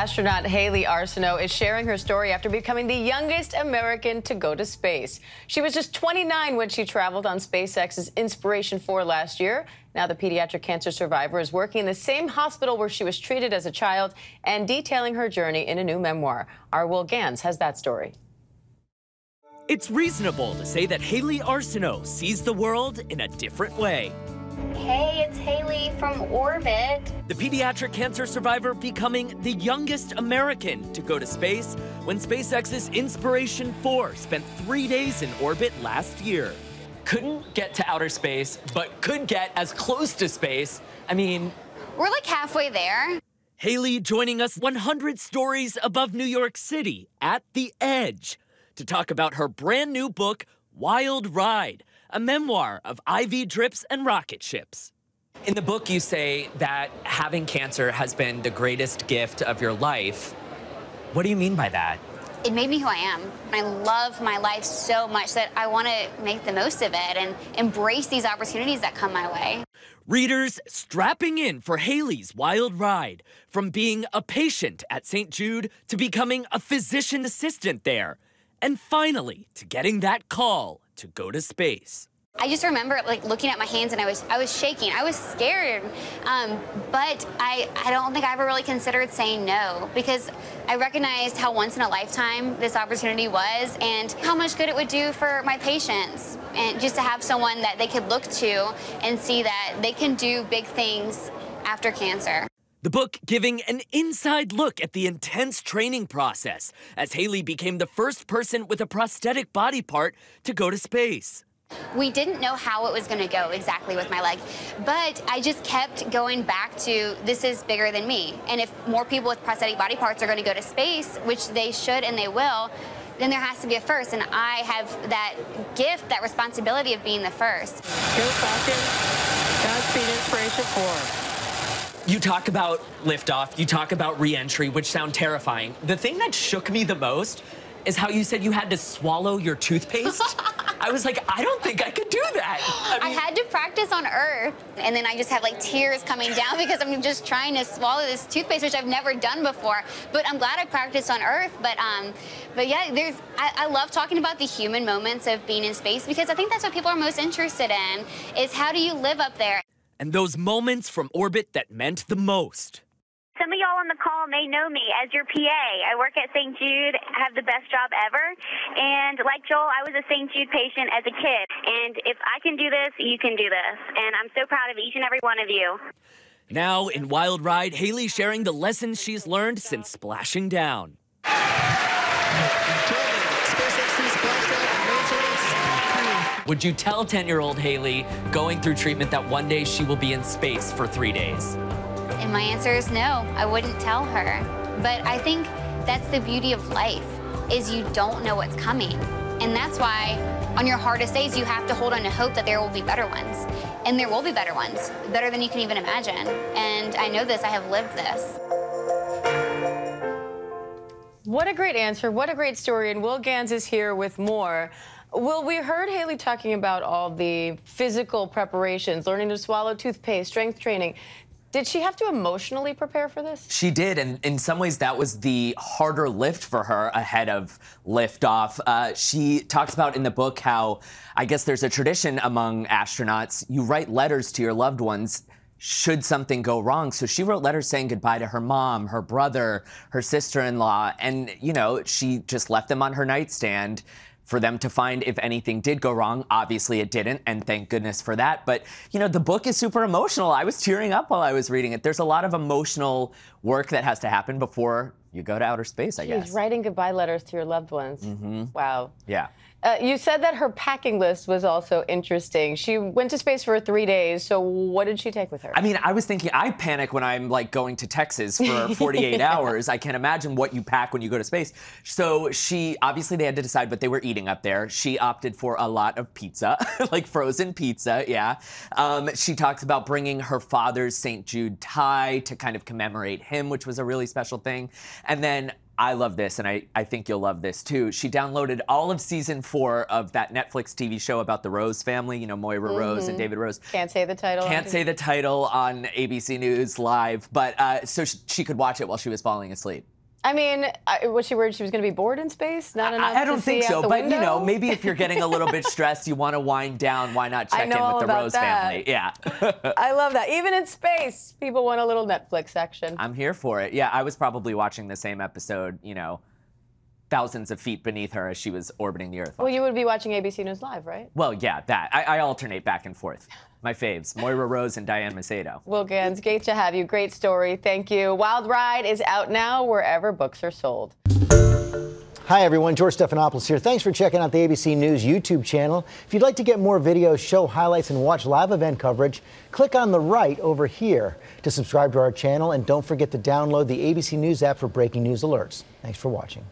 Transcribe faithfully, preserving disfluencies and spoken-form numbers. Astronaut Hayley Arceneaux is sharing her story after becoming the youngest American to go to space. She was just twenty-nine when she traveled on SpaceX's Inspiration four last year. Now the pediatric cancer survivor is working in the same hospital where she was treated as a child and detailing her journey in a new memoir. Our Will Ganss has that story. It's reasonable to say that Hayley Arceneaux sees the world in a different way. Hey, it's Hayley from orbit. The pediatric cancer survivor becoming the youngest American to go to space when SpaceX's Inspiration four spent three days in orbit last year. Couldn't get to outer space, but could get as close to space. I mean, we're like halfway there. Hayley joining us one hundred stories above New York City at the edge to talk about her brand new book, Wild Ride, a memoir of I V drips and rocket ships. In the book, you say that having cancer has been the greatest gift of your life. What do you mean by that? It made me who I am. I love my life so much that I want to make the most of it and embrace these opportunities that come my way. Readers strapping in for Hayley's Wild Ride, from being a patient at Saint Jude to becoming a physician assistant there. And finally, to getting that call to go to space. I just remember like looking at my hands and I was I was shaking. I was scared, um, but I, I don't think I ever really considered saying no, because I recognized how once in a lifetime this opportunity was and how much good it would do for my patients, and just to have someone that they could look to and see that they can do big things after cancer. The book giving an inside look at the intense training process as Hayley became the first person with a prosthetic body part to go to space. We didn't know how it was going to go exactly with my leg, but I just kept going back to this is bigger than me. And if more people with prosthetic body parts are going to go to space, which they should and they will, then there has to be a first. And I have that gift, that responsibility of being the first. Go Falcon, Godspeed Inspiration four. You talk about liftoff, you talk about re-entry, which sound terrifying. The thing that shook me the most is how you said you had to swallow your toothpaste. I was like, I don't think I could do that. I mean, I had to practice on Earth, and then I just have like tears coming down because I'm just trying to swallow this toothpaste, which I've never done before. But I'm glad I practiced on Earth. But um, but yeah, there's I, I love talking about the human moments of being in space, because I think that's what people are most interested in, is how do you live up there? And those moments from orbit that meant the most. Some of y'all on the call may know me as your P A. I work at Saint Jude, have the best job ever. And like Joel, I was a Saint Jude patient as a kid. And if I can do this, you can do this. And I'm so proud of each and every one of you. Now in Wild Ride, Hayley sharing the lessons she's learned since splashing down. Would you tell ten-year-old Hayley going through treatment that one day she will be in space for three days? And my answer is no, I wouldn't tell her. But I think that's the beauty of life, is you don't know what's coming. And that's why on your hardest days, you have to hold on to hope that there will be better ones. And there will be better ones, better than you can even imagine. And I know this, I have lived this. What a great answer, what a great story. And Will Ganss is here with more. Well, we heard Hayley talking about all the physical preparations, learning to swallow toothpaste, strength training. Did she have to emotionally prepare for this? She did, and in some ways that was the harder lift for her ahead of liftoff. Uh, she talks about in the book how, I guess there's a tradition among astronauts, you write letters to your loved ones should something go wrong. So she wrote letters saying goodbye to her mom, her brother, her sister-in-law, and, you know, she just left them on her nightstand for them to find if anything did go wrong. Obviously it didn't, and thank goodness for that. But, you know, the book is super emotional. I was tearing up while I was reading it. There's a lot of emotional work that has to happen before you go to outer space, I She's guess. She's writing goodbye letters to your loved ones. Mm-hmm. Wow. Yeah. Uh, you said that her packing list was also interesting. She went to space for three days, so what did she take with her? I mean, I was thinking, I panic when I'm, like, going to Texas for forty-eight yeah. hours. I can't imagine what you pack when you go to space. So she, obviously, they had to decide what they were eating up there. She opted for a lot of pizza, like frozen pizza, yeah. Um, she talks about bringing her father's Saint Jude tie to kind of commemorate him, which was a really special thing. And then I love this, and I, I think you'll love this too. She downloaded all of season four of that Netflix T V show about the Rose family, you know, Moira mm-hmm. Rose and David Rose. Can't say the title. Can't say the title on A B C News Live, but uh, so she, she could watch it while she was falling asleep. I mean, was she worried she was going to be bored in space? Not enough. I, I don't to think see so, but window? You know, maybe if you're getting a little bit stressed, you want to wind down. Why not check I know in with all the about Rose that. Family? Yeah, I love that. Even in space, people want a little Netflix action. I'm here for it. Yeah, I was probably watching the same episode, you know, thousands of feet beneath her as she was orbiting the Earth. Well, you would be watching A B C News Live, right? Well, yeah, that. I, I alternate back and forth. My faves, Moira Rose and Diane Macedo. Will Ganss, great to have you. Great story. Thank you. Wild Ride is out now wherever books are sold. Hi, everyone. George Stephanopoulos here. Thanks for checking out the A B C News YouTube channel. If you'd like to get more videos, show highlights, and watch live event coverage, click on the right over here to subscribe to our channel. And don't forget to download the A B C News app for breaking news alerts. Thanks for watching.